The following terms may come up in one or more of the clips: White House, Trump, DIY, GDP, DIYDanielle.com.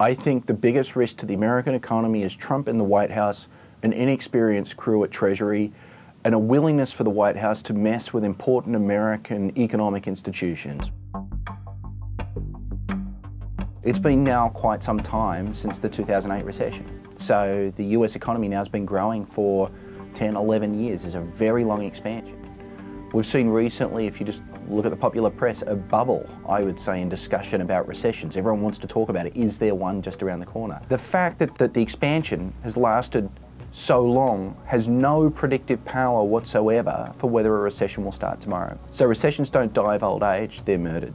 I think the biggest risk to the American economy is Trump in the White House, an inexperienced crew at Treasury, and a willingness for the White House to mess with important American economic institutions. It's been now quite some time since the 2008 recession. So the US economy now has been growing for 10, 11 years. It's a very long expansion. We've seen recently, if you just look at the popular press, a bubble, I would say, in discussion about recessions. Everyone wants to talk about it. Is there one just around the corner? The fact that the expansion has lasted so long has no predictive power whatsoever for whether a recession will start tomorrow. So recessions don't die of old age, they're murdered.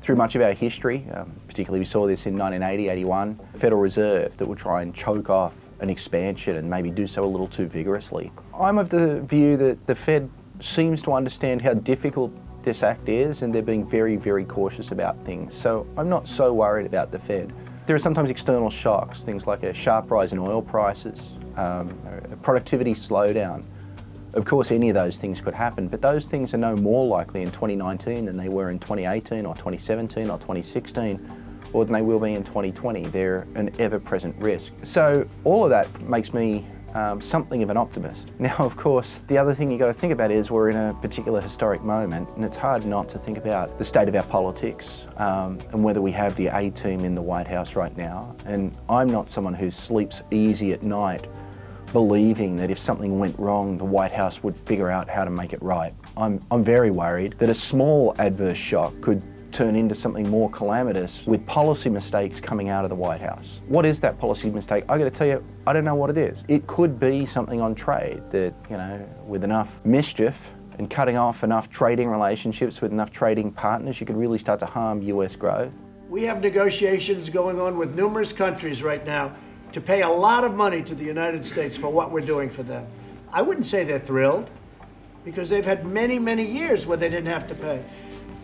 Through much of our history, particularly we saw this in 1980, 81, the Federal Reserve that will try and choke off an expansion and maybe do so a little too vigorously. I'm of the view that the Fed seems to understand how difficult this act is, and they're being very, very cautious about things. So I'm not so worried about the Fed. There are sometimes external shocks, things like a sharp rise in oil prices, a productivity slowdown. Of course, any of those things could happen, but those things are no more likely in 2019 than they were in 2018 or 2017 or 2016, or than they will be in 2020. They're an ever-present risk. So all of that makes me something of an optimist. Now, of course, the other thing you've got to think about is we're in a particular historic moment, and it's hard not to think about the state of our politics and whether we have the A team in the White House right now. And I'm not someone who sleeps easy at night believing that if something went wrong, the White House would figure out how to make it right. I'm very worried that a small adverse shock could turn into something more calamitous with policy mistakes coming out of the White House. What is that policy mistake? I got to tell you, I don't know what it is. It could be something on trade that, you know, with enough mischief and cutting off enough trading relationships with enough trading partners, you could really start to harm US growth. We have negotiations going on with numerous countries right now to pay a lot of money to the United States for what we're doing for them. I wouldn't say they're thrilled, because they've had many, many years where they didn't have to pay.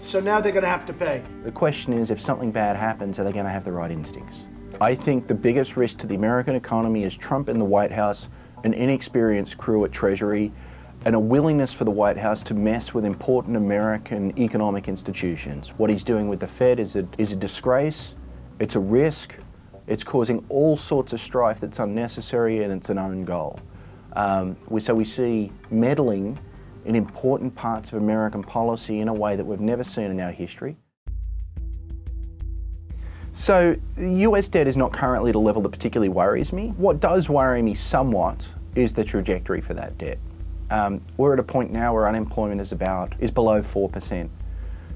So now they're going to have to pay. The question is, if something bad happens, are they going to have the right instincts? I think the biggest risk to the American economy is Trump in the White House, an inexperienced crew at Treasury, and a willingness for the White House to mess with important American economic institutions. What he's doing with the Fed is a disgrace, it's a risk, it's causing all sorts of strife that's unnecessary, and it's an own goal. So we see meddling in important parts of American policy in a way that we've never seen in our history. So the US debt is not currently at a level that particularly worries me. What does worry me somewhat is the trajectory for that debt. We're at a point now where unemployment is below 4%.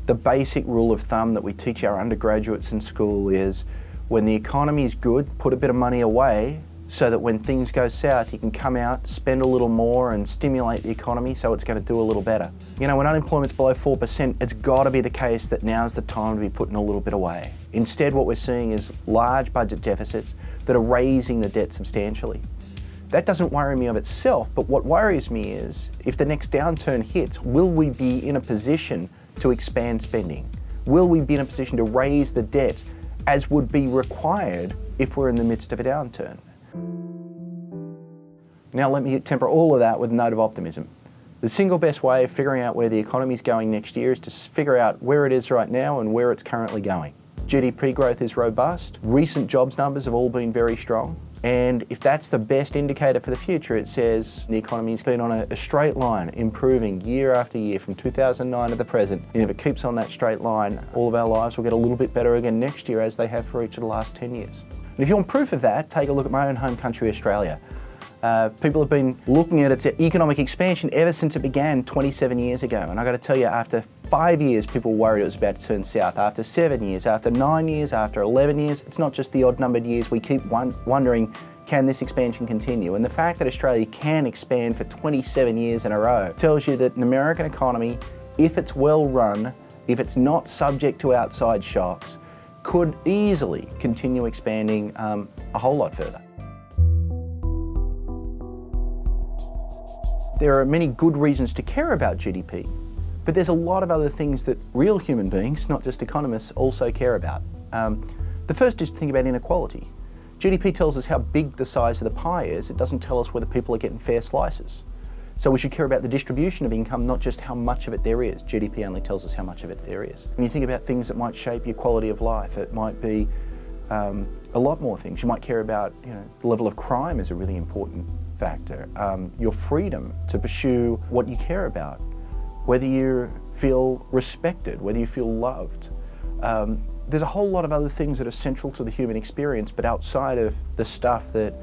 The basic rule of thumb that we teach our undergraduates in school is, when the economy is good, put a bit of money away so that when things go south, you can come out, spend a little more and stimulate the economy so it's going to do a little better. You know, when unemployment's below 4%, it's got to be the case that now's the time to be putting a little bit away. Instead, what we're seeing is large budget deficits that are raising the debt substantially. That doesn't worry me of itself, but what worries me is, if the next downturn hits, will we be in a position to expand spending? Will we be in a position to raise the debt as would be required if we're in the midst of a downturn? Now let me temper all of that with a note of optimism. The single best way of figuring out where the economy's going next year is to figure out where it is right now and where it's currently going. GDP growth is robust, recent jobs numbers have all been very strong, and if that's the best indicator for the future, it says the economy's been on a straight line, improving year after year from 2009 to the present. And if it keeps on that straight line, all of our lives will get a little bit better again next year, as they have for each of the last 10 years. And if you want proof of that, take a look at my own home country, Australia. People have been looking at its economic expansion ever since it began 27 years ago. And I got to tell you, after 5 years, people worried it was about to turn south. After 7 years, after 9 years, after 11 years, it's not just the odd numbered years. We keep wondering, can this expansion continue? And the fact that Australia can expand for 27 years in a row tells you that an American economy, if it's well run, if it's not subject to outside shocks, could easily continue expanding a whole lot further. There are many good reasons to care about GDP, but there's a lot of other things that real human beings, not just economists, also care about. The first is to think about inequality. GDP tells us how big the size of the pie is. It doesn't tell us whether people are getting fair slices. So we should care about the distribution of income, not just how much of it there is. GDP only tells us how much of it there is. When you think about things that might shape your quality of life, it might be a lot more things. You might care about, you know, the level of crime is a really important factor. Your freedom to pursue what you care about, whether you feel respected, whether you feel loved. There's a whole lot of other things that are central to the human experience, but outside of the stuff that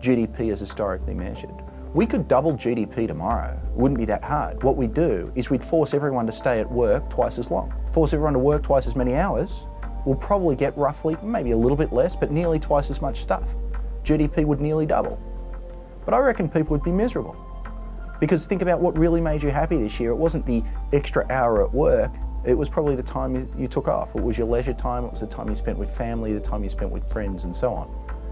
GDP has historically measured. We could double GDP tomorrow. It wouldn't be that hard. What we'd do is we'd force everyone to stay at work twice as long. Force everyone to work twice as many hours. We'll probably get roughly, maybe a little bit less, but nearly twice as much stuff. GDP would nearly double. But I reckon people would be miserable. Because think about what really made you happy this year. It wasn't the extra hour at work, it was probably the time you took off. It was your leisure time, it was the time you spent with family, the time you spent with friends, and so on.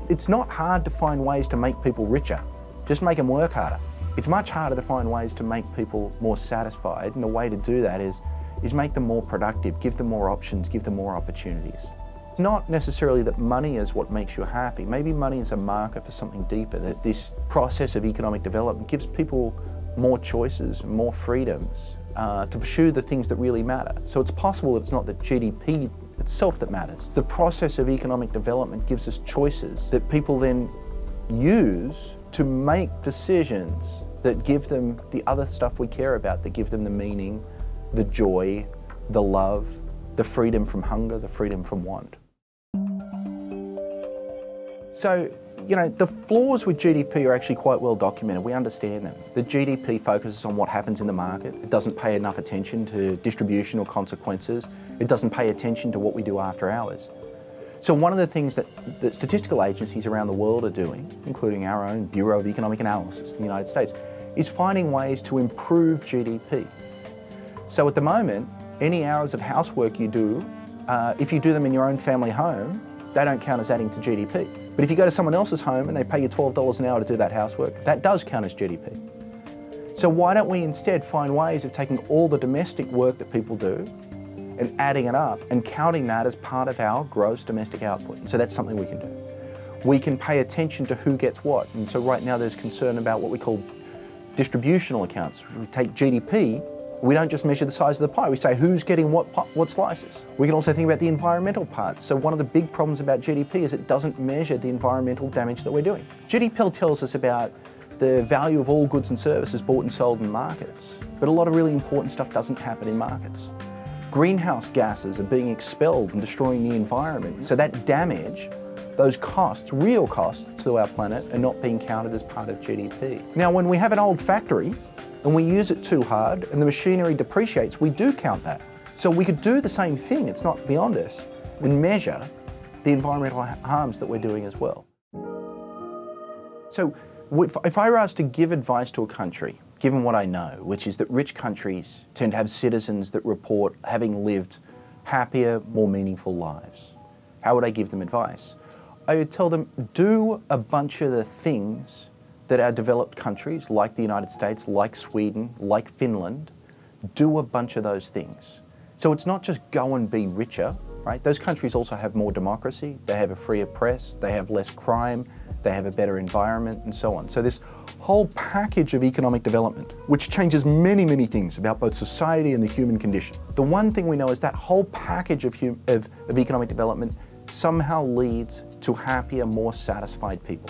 It's not hard to find ways to make people richer, just make them work harder. It's much harder to find ways to make people more satisfied, and the way to do that is make them more productive, give them more options, give them more opportunities. It's not necessarily that money is what makes you happy. Maybe money is a marker for something deeper, that this process of economic development gives people more choices, more freedoms to pursue the things that really matter. So it's possible that it's not the GDP itself that matters. It's the process of economic development gives us choices that people then use to make decisions that give them the other stuff we care about, that give them the meaning, the joy, the love, the freedom from hunger, the freedom from want. So, you know, the flaws with GDP are actually quite well documented. We understand them. The GDP focuses on what happens in the market. It doesn't pay enough attention to distributional consequences. It doesn't pay attention to what we do after hours. So one of the things that statistical agencies around the world are doing, including our own Bureau of Economic Analysis in the United States, is finding ways to improve GDP. So at the moment, any hours of housework you do, if you do them in your own family home, they don't count as adding to GDP. But if you go to someone else's home and they pay you $12 an hour to do that housework, that does count as GDP. So why don't we instead find ways of taking all the domestic work that people do and adding it up and counting that as part of our gross domestic output? So that's something we can do. We can pay attention to who gets what. And so right now there's concern about what we call distributional accounts. We take GDP, we don't just measure the size of the pie, we say who's getting what slices. We can also think about the environmental parts. So one of the big problems about GDP is it doesn't measure the environmental damage that we're doing. GDP tells us about the value of all goods and services bought and sold in markets, but a lot of really important stuff doesn't happen in markets. Greenhouse gases are being expelled and destroying the environment, so that damage, those costs, real costs to our planet, are not being counted as part of GDP. Now when we have an old factory, and we use it too hard, and the machinery depreciates, we do count that. So we could do the same thing, it's not beyond us, and measure the environmental harms that we're doing as well. So if I were asked to give advice to a country, given what I know, which is that rich countries tend to have citizens that report having lived happier, more meaningful lives, how would I give them advice? I would tell them, do a bunch of the things that our developed countries, like the United States, like Sweden, like Finland, do a bunch of those things. So it's not just go and be richer, right? Those countries also have more democracy, they have a freer press, they have less crime, they have a better environment, and so on. So this whole package of economic development, which changes many, many things about both society and the human condition. The one thing we know is that whole package of economic development somehow leads to happier, more satisfied people.